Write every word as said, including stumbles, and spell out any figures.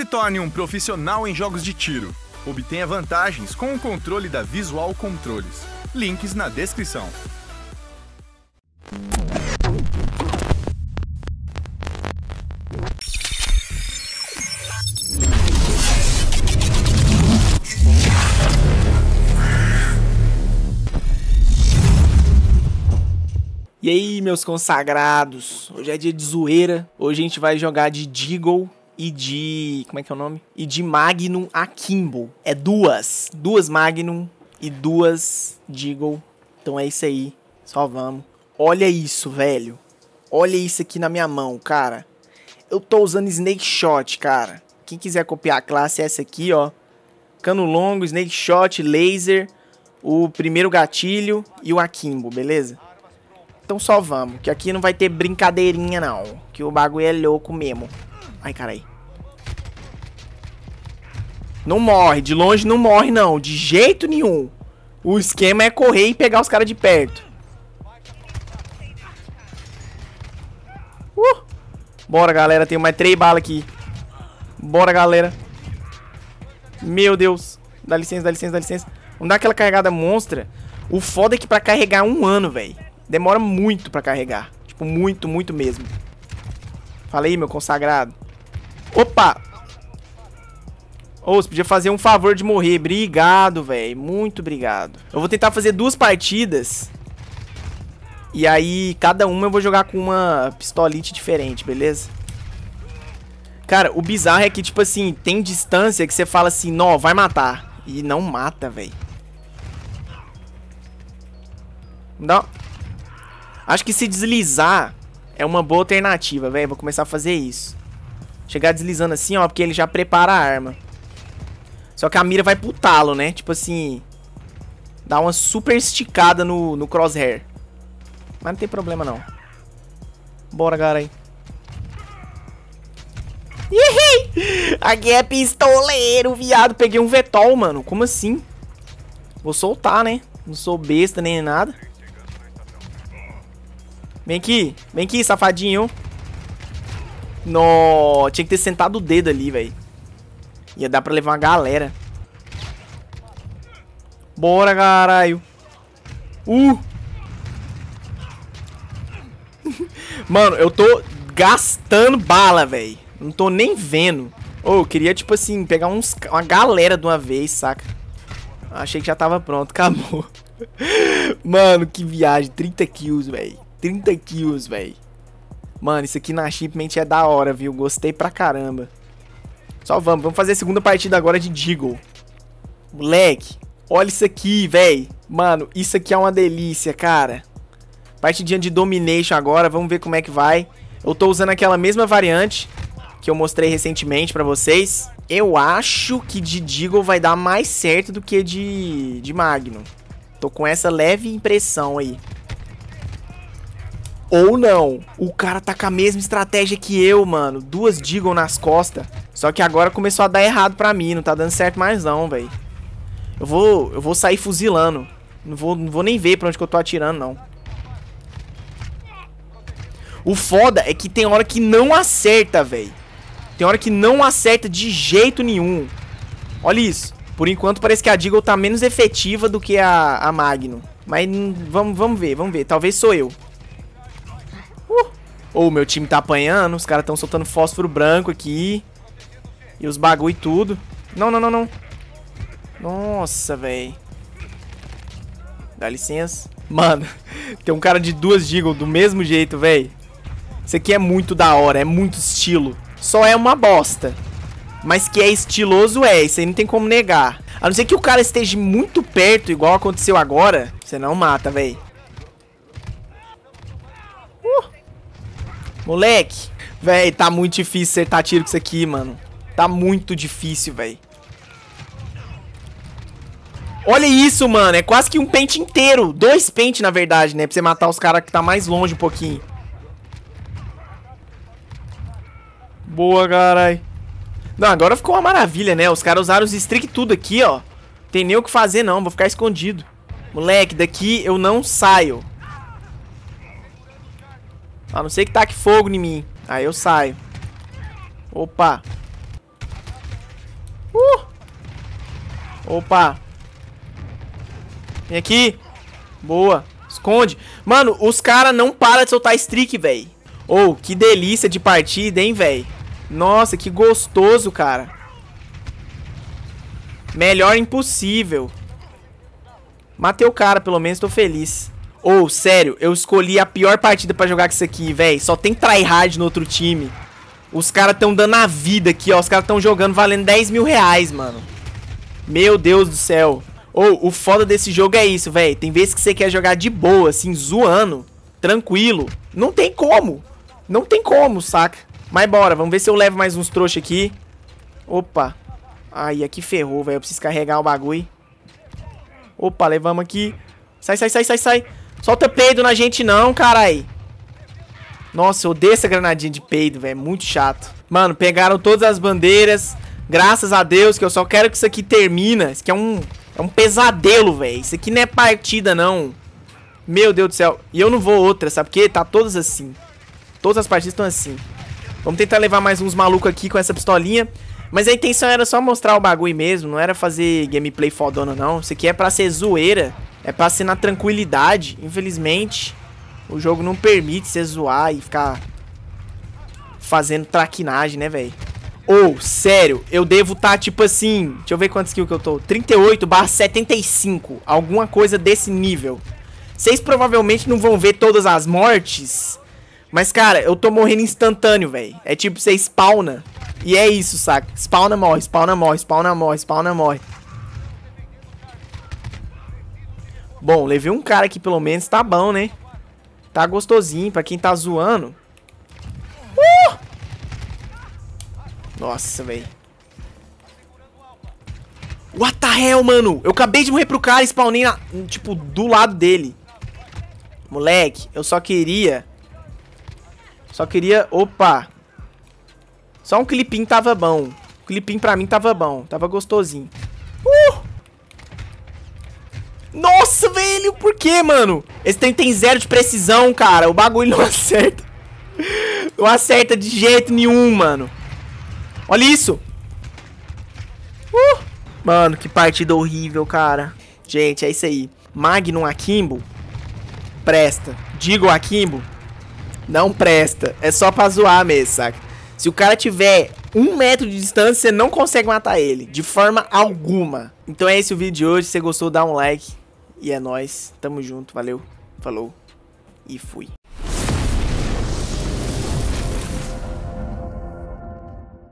Se torne um profissional em jogos de tiro. Obtenha vantagens com o controle da Visual Controles. Links na descrição. E aí, meus consagrados, hoje é dia de zoeira, hoje a gente vai jogar de Deagle e de... como é que é o nome? E de Magnum Akimbo. É duas, duas Magnum e duas Deagle, então é isso aí, só vamos. Olha isso, velho, olha isso aqui na minha mão, cara, eu tô usando Snake Shot, cara. Quem quiser copiar a classe é essa aqui, ó, cano longo, Snake Shot, laser, o primeiro gatilho e o Akimbo, beleza? Então só vamos, que aqui não vai ter brincadeirinha não, que o bagulho é louco mesmo. Ai, carai. Não morre, de longe não morre não, de jeito nenhum. O esquema é correr e pegar os caras de perto. Uh! Bora, galera, tenho mais três balas aqui. Bora, galera. Meu Deus. Dá licença, dá licença, dá licença. Vamos dar aquela carregada monstra. O foda é que pra carregar um ano, velho. Demora muito pra carregar. Tipo, muito, muito mesmo. Fala aí, meu consagrado. Opa! Ô, oh, você podia fazer um favor de morrer. Obrigado, velho. Muito obrigado. Eu vou tentar fazer duas partidas. E aí, cada uma eu vou jogar com uma pistolite diferente, beleza? Cara, o bizarro é que, tipo assim, tem distância que você fala assim, não, vai matar. E não mata, velho. Não. Acho que se deslizar é uma boa alternativa, velho. Vou começar a fazer isso. Chegar deslizando assim, ó, porque ele já prepara a arma. Só que a mira vai pro talo, né? Tipo assim, dá uma super esticada no, no crosshair. Mas não tem problema, não. Bora, galera. Aqui é pistoleiro, viado. Peguei um Vetol, mano. Como assim? Vou soltar, né? Não sou besta nem nada. Vem aqui, vem aqui, safadinho. Nó, tinha que ter sentado o dedo ali, velho. Ia dar pra levar uma galera. Bora, caralho. Uh! Mano, eu tô gastando bala, velho. Não tô nem vendo. Ô, oh, eu queria, tipo assim, pegar uns, uma galera de uma vez, saca? Achei que já tava pronto, acabou. Mano, que viagem. trinta kills, velho. trinta kills, velho. Mano, isso aqui na Shipment é da hora, viu? Gostei pra caramba. Só vamos. Vamos fazer a segunda partida agora de Deagle. Moleque, olha isso aqui, velho. Mano, isso aqui é uma delícia, cara. Partidinha de Domination agora. Vamos ver como é que vai. Eu tô usando aquela mesma variante que eu mostrei recentemente pra vocês. Eu acho que de Deagle vai dar mais certo do que de, de Magno. Tô com essa leve impressão aí. Ou não, o cara tá com a mesma estratégia que eu, mano. Duas Deagle nas costas. Só que agora começou a dar errado pra mim. Não tá dando certo mais não, velho. Eu vou, eu vou sair fuzilando. Não vou, não vou nem ver pra onde que eu tô atirando, não. O foda é que tem hora que não acerta, velho. Tem hora que não acerta de jeito nenhum. Olha isso. Por enquanto parece que a Deagle tá menos efetiva do que a, a Magno. Mas vamos, vamos ver, vamos ver. Talvez sou eu. Ou oh, meu time tá apanhando, os caras tão soltando fósforo branco aqui. E os bagulho e tudo. Não, não, não, não. Nossa, velho. Dá licença. Mano, tem um cara de duas Deagle do mesmo jeito, velho. Isso aqui é muito da hora, é muito estilo. Só é uma bosta. Mas que é estiloso é, isso aí não tem como negar. A não ser que o cara esteja muito perto, igual aconteceu agora. Você não mata, velho. Moleque, véi, tá muito difícil acertar tiro com isso aqui, mano. Tá muito difícil, véi. Olha isso, mano, é quase que um pente inteiro. Dois pentes, na verdade, né, pra você matar os caras que tá mais longe um pouquinho. Boa, carai. Não, agora ficou uma maravilha, né, os caras usaram os streak tudo aqui, ó. Tem nem o que fazer, não, vou ficar escondido. Moleque, daqui eu não saio. A não ser que taque fogo em mim. Aí eu saio. Opa. Uh! Opa! Vem aqui! Boa! Esconde! Mano, os caras não param de soltar streak, velho. Oh, que delícia de partida, hein, velho. Nossa, que gostoso, cara. Melhor impossível. Matei o cara, pelo menos, tô feliz. Ou, oh, sério, eu escolhi a pior partida pra jogar com isso aqui, velho. Só tem tryhard no outro time. Os caras tão dando a vida aqui, ó. Os caras tão jogando valendo dez mil reais, mano. Meu Deus do céu. Ou, oh, o foda desse jogo é isso, velho. Tem vezes que você quer jogar de boa, assim, zoando. Tranquilo. Não tem como. Não tem como, saca? Mas bora, vamos ver se eu levo mais uns trouxas aqui. Opa. Ai, aqui ferrou, velho. Eu preciso carregar o bagulho. Opa, levamos aqui. Sai, sai, sai, sai, sai. Solta peido na gente não, carai. Nossa, eu odeio essa granadinha de peido, velho. Muito chato. Mano, pegaram todas as bandeiras. Graças a Deus, que eu só quero que isso aqui termina. Isso aqui é um, é um pesadelo, velho. Isso aqui não é partida, não. Meu Deus do céu. E eu não vou outra, sabe por quê? Tá todas assim. Todas as partidas estão assim. Vamos tentar levar mais uns malucos aqui com essa pistolinha. Mas a intenção era só mostrar o bagulho mesmo. Não era fazer gameplay fodona, não. Isso aqui é pra ser zoeira. É pra ser na tranquilidade. Infelizmente, o jogo não permite você zoar e ficar fazendo traquinagem, né, velho? Ou, sério, eu devo estar, tá, tipo assim... Deixa eu ver quantos kills que eu tô. trinta e oito barra setenta e cinco. Alguma coisa desse nível. Vocês provavelmente não vão ver todas as mortes. Mas, cara, eu tô morrendo instantâneo, velho. É tipo, você spawna. E é isso, saca? Spawna, morre, spawna, morre, spawna, morre, spawna, morre. Bom, levei um cara aqui pelo menos, tá bom, né? Tá gostosinho pra quem tá zoando. Uh! Nossa, velho. What the hell, mano? Eu acabei de morrer pro cara e spawnei, na, tipo, do lado dele. Moleque, eu só queria... Só queria... Opa! Só um clipinho tava bom. O clipinho pra mim tava bom. Tava gostosinho. Uh! Nossa, velho, por que, mano? Esse trem tem zero de precisão, cara. O bagulho não acerta. Não acerta de jeito nenhum, mano. Olha isso. Uh! Mano, que partida horrível, cara. Gente, é isso aí. Magnum Akimbo presta. Deagle Akimbo não presta. É só pra zoar mesmo, saca? Se o cara tiver um metro de distância, você não consegue matar ele. De forma alguma. Então é esse o vídeo de hoje. Se você gostou, dá um like. E é nóis, tamo junto, valeu, falou e fui.